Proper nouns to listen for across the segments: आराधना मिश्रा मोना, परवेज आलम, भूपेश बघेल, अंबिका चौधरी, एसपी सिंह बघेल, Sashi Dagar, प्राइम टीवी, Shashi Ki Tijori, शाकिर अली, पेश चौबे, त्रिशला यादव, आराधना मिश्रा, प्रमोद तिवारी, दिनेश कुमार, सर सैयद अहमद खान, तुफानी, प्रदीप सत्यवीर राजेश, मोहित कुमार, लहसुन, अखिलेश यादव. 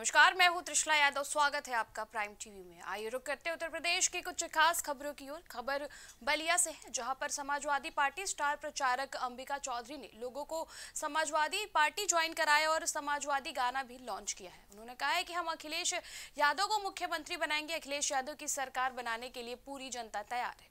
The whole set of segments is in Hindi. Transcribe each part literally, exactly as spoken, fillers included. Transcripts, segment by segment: नमस्कार, मैं हूं त्रिशला यादव। स्वागत है आपका प्राइम टीवी में। आइए रुक करते उत्तर प्रदेश की कुछ खास खबरों की ओर। खबर बलिया से है, जहां पर समाजवादी पार्टी स्टार प्रचारक अंबिका चौधरी ने लोगों को समाजवादी पार्टी ज्वाइन कराया और समाजवादी गाना भी लॉन्च किया है। उन्होंने कहा है कि हम अखिलेश यादव को मुख्यमंत्री बनाएंगे, अखिलेश यादव की सरकार बनाने के लिए पूरी जनता तैयार है।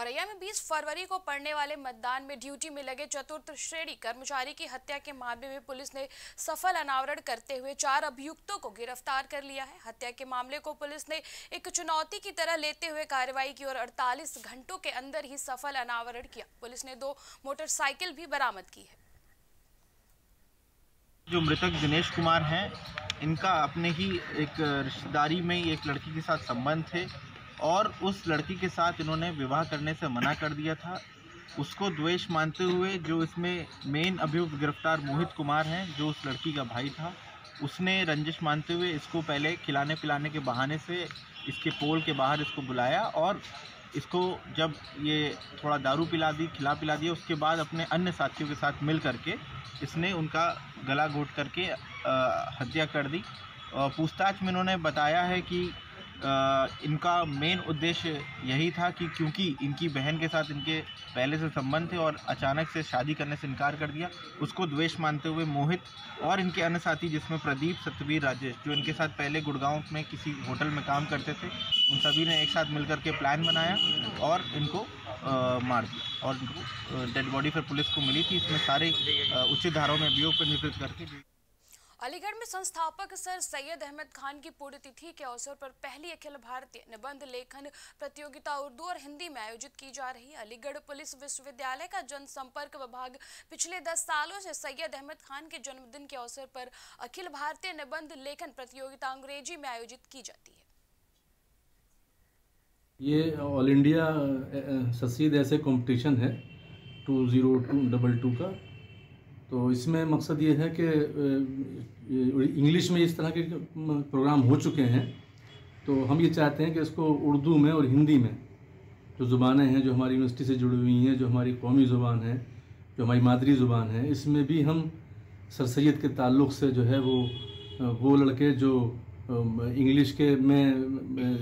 औरैया में बीस फरवरी को पड़ने वाले मतदान में ड्यूटी में लगे चतुर्थ श्रेणी कर्मचारी की हत्या के मामले में पुलिस ने सफल अनावरण करते हुए चार अभियुक्तों को गिरफ्तार कर लिया है। हत्या के मामले को पुलिस ने एक चुनौती की तरह लेते हुए कार्रवाई की और अड़तालीस घंटों के अंदर ही सफल अनावरण किया। पुलिस ने दो मोटरसाइकिल भी बरामद की है। जो मृतक दिनेश कुमार हैं, इनका अपने ही एक रिश्तेदारी में एक लड़की के साथ संबंध थे और उस लड़की के साथ इन्होंने विवाह करने से मना कर दिया था। उसको द्वेष मानते हुए जो इसमें मेन अभियुक्त गिरफ्तार मोहित कुमार हैं, जो उस लड़की का भाई था, उसने रंजिश मानते हुए इसको पहले खिलाने पिलाने के बहाने से इसके पोल के बाहर इसको बुलाया और इसको जब ये थोड़ा दारू पिला दी, खिला पिला दिया, उसके बाद अपने अन्य साथियों के साथ मिल करके इसने उनका गला घोंट करके हत्या कर दी। पूछताछ में इन्होंने बताया है कि आ, इनका मेन उद्देश्य यही था कि क्योंकि इनकी बहन के साथ इनके पहले से संबंध थे और अचानक से शादी करने से इनकार कर दिया। उसको द्वेष मानते हुए मोहित और इनके अन्य साथी जिसमें प्रदीप सत्यवीर राजेश, जो इनके साथ पहले गुड़गांव में किसी होटल में काम करते थे, उन सभी ने एक साथ मिलकर के प्लान बनाया और इनको आ, मार दिया और इनको डेड बॉडी फिर पुलिस को मिली थी। इसमें सारे उचित धाराओं में अभियोग पंजीकृत करके। अलीगढ़ में संस्थापक सर सैयद अहमद खान की पुण्यतिथि के अवसर पर पहली अखिल भारतीय निबंध लेखन प्रतियोगिता उर्दू और हिंदी में आयोजित की जा रही है। अलीगढ़ पुलिस विश्वविद्यालय का जनसंपर्क विभाग पिछले दस सालों से सैयद अहमद खान के जन्मदिन के अवसर पर अखिल भारतीय निबंध लेखन प्रतियोगिता अंग्रेजी में आयोजित की जाती है। ये ऑल इंडिया ससीद ऐसे कॉम्पिटिशन है two zero two double two का, तो इसमें मकसद ये है कि इंग्लिश में इस तरह के प्रोग्राम हो चुके हैं, तो हम ये चाहते हैं कि इसको उर्दू में और हिंदी में, जो ज़ुबानें हैं जो हमारी यूनिवर्सिटी से जुड़ी हुई हैं, जो हमारी कौमी ज़ुबान है, जो हमारी मादरी ज़ुबान है, इसमें भी हम सर सैयद के ताल्लुक़ से जो है वो वो लड़के जो इंग्लिश के में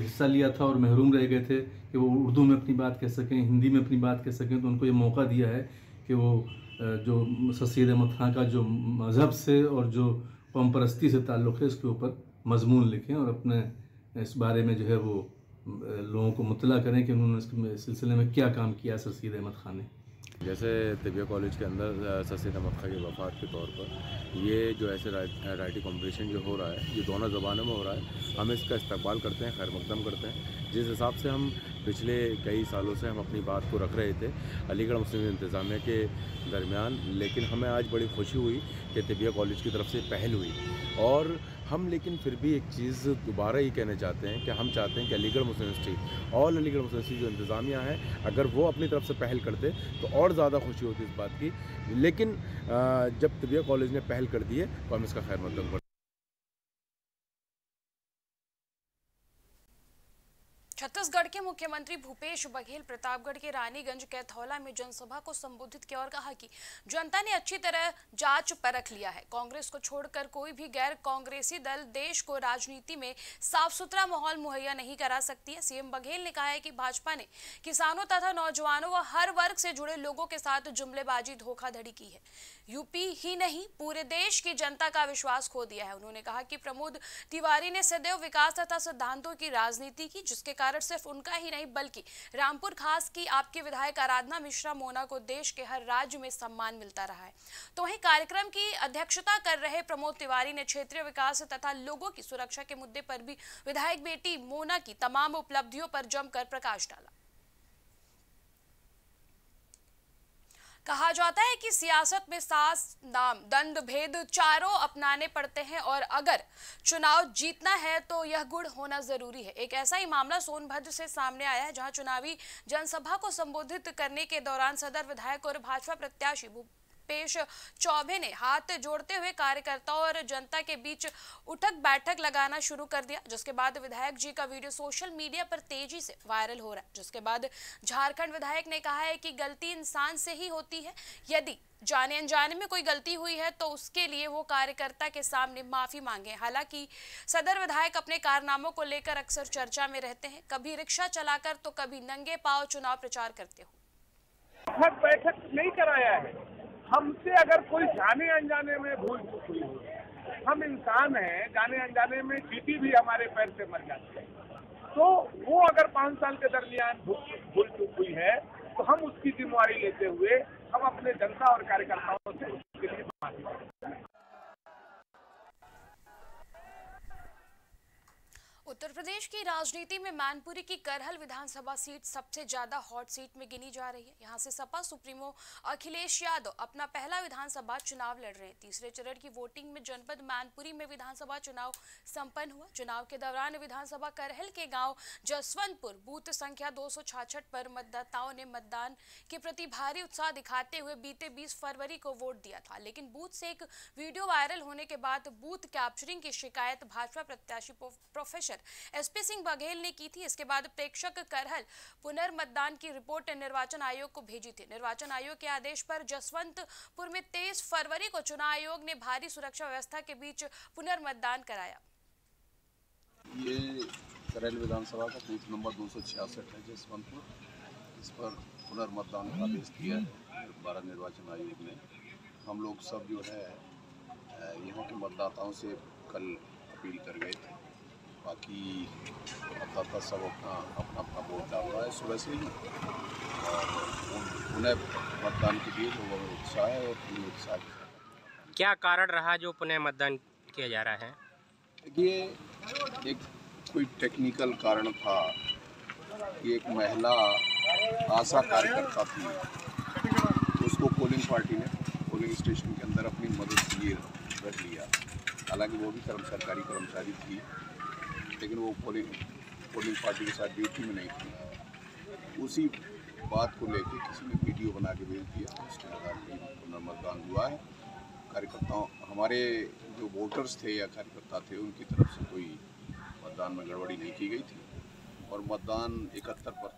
हिस्सा लिया था और महरूम रह गए थे कि वो उर्दू में अपनी बात कह सकें, हिंदी में अपनी बात कह सकें, तो उनको ये मौका दिया है कि वो जो सर सैयद अहमद खान का जो मज़हब से और जो कौम परस्ती से ताल्लुक़ है, इसके ऊपर मजमून लिखें और अपने इस बारे में जो है वो लोगों को मुतला करें कि उन्होंने इसके सिलसिले में क्या काम किया सर सैयद अहमद खान ने। जैसे तिबिया कॉलेज के अंदर सर सैयद अहमद खान के वफ़ात के तौर पर ये जो ऐसे राइटिंग कॉम्पिटिशन जो हो रहा है, ये दोनों ज़बानों में हो रहा है, हम इसका इस्तकबाल करते हैं, खैर मकदम करते हैं। जिस हिसाब से हम पिछले कई सालों से हम अपनी बात को रख रहे थे अलीगढ़ मुस्लिम इंतज़ामिया के दरमियान, लेकिन हमें आज बड़ी खुशी हुई कि तिबिया कॉलेज की तरफ से पहल हुई। और हम लेकिन फिर भी एक चीज़ दोबारा ये कहना चाहते हैं कि हम चाहते हैं कि अलीगढ़ मुस्लिम यूनिवर्सिटी और अलीगढ़ मुस्लिम यूनिवर्सिटी जो इंतज़ामिया है, अगर वो अपनी तरफ से पहल करते तो और ज़्यादा खुशी होती इस बात की, लेकिन जब तिबिया कॉलेज ने पहल कर दी है तो हम इसका खैर मकदम करते हैं। छत्तीसगढ़ के मुख्यमंत्री भूपेश बघेल प्रतापगढ़ के रानीगंज कैथौला में जनसभा को संबोधित किया और कहा कि जनता ने अच्छी तरह जांच परख लिया है। कांग्रेस को छोड़कर कोई भी गैर कांग्रेसी दल देश को राजनीति में साफ सुथरा माहौल मुहैया नहीं करा सकती है। सीएम बघेल ने कहा है कि भाजपा ने किसानों तथा नौजवानों व हर वर्ग से जुड़े लोगों के साथ जुमलेबाजी, धोखाधड़ी की है। यूपी ही नहीं, पूरे देश की जनता का विश्वास खो दिया है। उन्होंने कहा कि प्रमोद तिवारी ने सदैव विकास तथा सिद्धांतों की राजनीति की, जिसके कारण सिर्फ उनका ही नहीं बल्कि रामपुर खास की आपके विधायक आराधना मिश्रा मोना को देश के हर राज्य में सम्मान मिलता रहा है। तो वहीं कार्यक्रम की अध्यक्षता कर रहे प्रमोद तिवारी ने क्षेत्रीय विकास तथा लोगों की सुरक्षा के मुद्दे पर भी विधायक बेटी मोना की तमाम उपलब्धियों पर जमकर प्रकाश डाला। कहा जाता है कि सियासत में सास, नाम, दंड भेद चारों अपनाने पड़ते हैं और अगर चुनाव जीतना है तो यह गुण होना जरूरी है। एक ऐसा ही मामला सोनभद्र से सामने आया है, जहां चुनावी जनसभा को संबोधित करने के दौरान सदर विधायक और भाजपा प्रत्याशी पेश चौबे ने हाथ जोड़ते हुए कार्यकर्ताओं और जनता के बीच उठक बैठक लगाना शुरू कर दिया, जिसके बाद विधायक जी का वीडियो सोशल मीडिया पर तेजी से वायरल हो रहा है। जिसके बाद झारखंड विधायक ने कहा है कि गलती इंसान से ही होती है, यदि जाने अनजाने में कोई गलती हुई है तो उसके लिए वो कार्यकर्ता के सामने माफी मांगे। हालांकि सदर विधायक अपने कारनामों को लेकर अक्सर चर्चा में रहते हैं, कभी रिक्शा चलाकर तो कभी नंगे पांव चुनाव प्रचार करते हो। बैठक नहीं कराया है, हमसे अगर कोई जाने अनजाने में भूल चूक हुई है, हम इंसान हैं, जाने अनजाने में चीटी भी हमारे पैर से मर जाती है, तो वो अगर पाँच साल के दरमियान भूल चूक हुई है तो हम उसकी जिम्मेवारी लेते हुए हम अपने जनता और कार्यकर्ताओं से उसके लिए माफी मांगते हैं। उत्तर प्रदेश की राजनीति में मैनपुरी की करहल विधानसभा सीट सबसे ज्यादा हॉट सीट में गिनी जा रही है। यहां से सपा सुप्रीमो अखिलेश यादव अपना पहला विधानसभा चुनाव लड़ रहे हैं। तीसरे चरण की वोटिंग में जनपद मैनपुरी में विधानसभा चुनाव संपन्न हुआ। चुनाव के दौरान विधानसभा करहल के गांव जसवंतपुर बूथ संख्या दो सौ छाछठ पर मतदाताओं ने मतदान के प्रति भारी उत्साह दिखाते हुए बीते बीस फरवरी को वोट दिया था, लेकिन बूथ से एक वीडियो वायरल होने के बाद बूथ कैप्चरिंग की शिकायत भाजपा प्रत्याशी प्रोफेसर एसपी सिंह बघेल ने की थी। इसके बाद प्रेक्षक करहल पुनर्मतदान की रिपोर्ट निर्वाचन आयोग को भेजी थी। निर्वाचन आयोग के आदेश पर जसवंतपुर में तेईस फरवरी को चुनाव आयोग ने भारी सुरक्षा व्यवस्था के बीच पुनर्मतदान कराया। ये करहल विधानसभा का बूथ नंबर दो सौ छियासठ है जसवंतपुर, इस पर पुनर्मतदान का आदेश दिया है भारत निर्वाचन आयोग ने। हम लोग सब जो है यहाँ के मतदाताओं से कल अपील कर गए थे, बाकी मतदाता सब अपना अपना अपना वोट डाल रहा है सुबह से ही, और पुनः मतदान के लिए लोगों में उत्साह है और पूरी उत्साह है। क्या कारण रहा जो पुनः मतदान किया जा रहा है? ये एक कोई टेक्निकल कारण था कि एक महिला आशा कार्यकर्ता थी, उसको पोलिंग पार्टी ने पोलिंग स्टेशन के अंदर अपनी मदद के लिए रख लिया। हालांकि वो भी कर्म सरकारी कर्मचारी थी, लेकिन वो पोलिंग पोलिंग पार्टी के साथ ड्यूटी में नहीं थी। उसी बात को लेकर किसी ने वीडियो बना के भेज दिया, उसके बाद पुनर्मतदान हुआ है। कार्यकर्ताओं हमारे जो वोटर्स थे या कार्यकर्ता थे उनकी तरफ से कोई मतदान में गड़बड़ी नहीं की गई थी और मतदान इकहत्तर पर।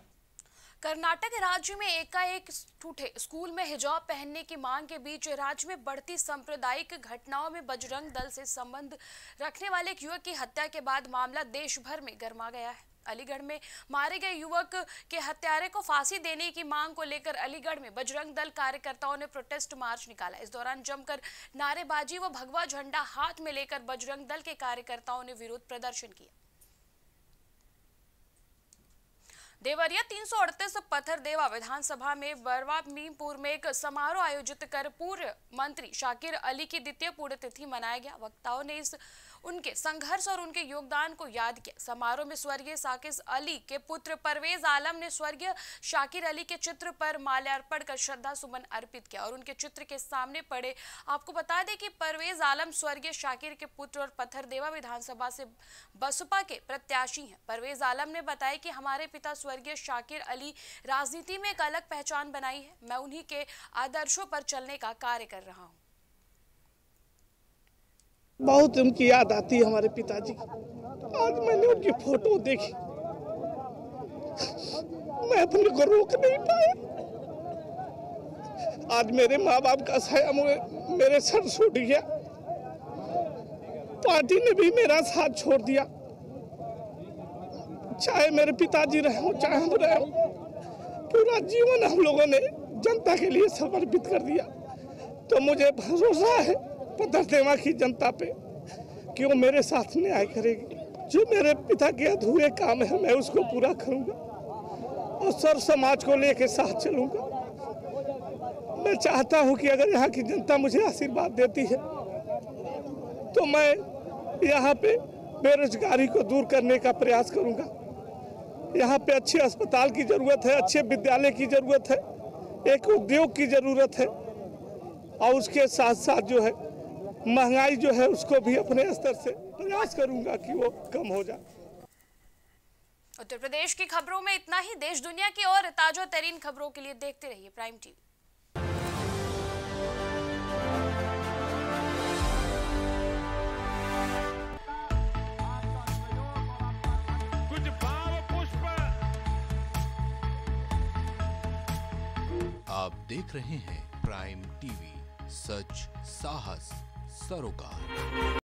कर्नाटक राज्य में एकाएक टूटे स्कूल में हिजाब पहनने की मांग के बीच राज्य में बढ़ती सांप्रदायिक घटनाओं में बजरंग दल से संबंध रखने वाले एक युवक की हत्या के बाद मामला देश भर में गर्मा गया है। अलीगढ़ में मारे गए युवक के हत्यारे को फांसी देने की मांग को लेकर अलीगढ़ में बजरंग दल कार्यकर्ताओं ने प्रोटेस्ट मार्च निकाला। इस दौरान जमकर नारेबाजी व भगवा झंडा हाथ में लेकर बजरंग दल के कार्यकर्ताओं ने विरोध प्रदर्शन किया। देवरिया तीन सौ अड़तीस पथरदेवा विधानसभा में बरवा मीमपुर में एक समारोह आयोजित कर पूर्व मंत्री शाकिर अली की द्वितीय पुण्यतिथि मनाया गया। वक्ताओं ने इस उनके संघर्ष और उनके योगदान को याद किया। समारोह में स्वर्गीय शाकिर अली के पुत्र परवेज आलम ने स्वर्गीय शाकिर अली के चित्र पर माल्यार्पण कर श्रद्धा सुमन अर्पित किया और उनके चित्र के सामने पड़े। आपको बता दें कि परवेज आलम स्वर्गीय शाकिर के पुत्र और पथरदेवा विधानसभा से बसपा के प्रत्याशी हैं। परवेज आलम ने बताया कि हमारे पिता स्वर्गीय शाकिर अली राजनीति में एक अलग पहचान बनाई है, मैं उन्हीं के आदर्शों पर चलने का कार्य कर रहा हूँ। बहुत उनकी याद आती है हमारे पिताजी की। आज मैंने उनकी फोटो देखी, मैं अपने को रोक नहीं पाया। आज मेरे माँ बाप का साया मेरे सर छूट गया, पार्टी ने भी मेरा साथ छोड़ दिया। चाहे मेरे पिताजी रहे हो चाहे हम रहे हो, पूरा जीवन हम लोगों ने जनता के लिए समर्पित कर दिया। तो मुझे भरोसा है पथरदेवा की जनता पे कि वो मेरे साथ न्याय करेगी। जो मेरे पिता के अधूरे काम है मैं उसको पूरा करूंगा और सर्व समाज को लेके साथ चलूंगा। मैं चाहता हूं कि अगर यहाँ की जनता मुझे आशीर्वाद देती है तो मैं यहाँ पे बेरोजगारी को दूर करने का प्रयास करूंगा। यहाँ पे अच्छे अस्पताल की जरूरत है, अच्छे विद्यालय की जरूरत है, एक उद्योग की जरूरत है और उसके साथ साथ जो है महंगाई जो है उसको भी अपने स्तर से प्रयास करूंगा कि वो कम हो जाए। उत्तर प्रदेश की खबरों में इतना ही। देश दुनिया की और ताजा तरीन खबरों के लिए देखते रहिए प्राइम टीवी। आप देख रहे हैं प्राइम टीवी, सच साहस सरोकार।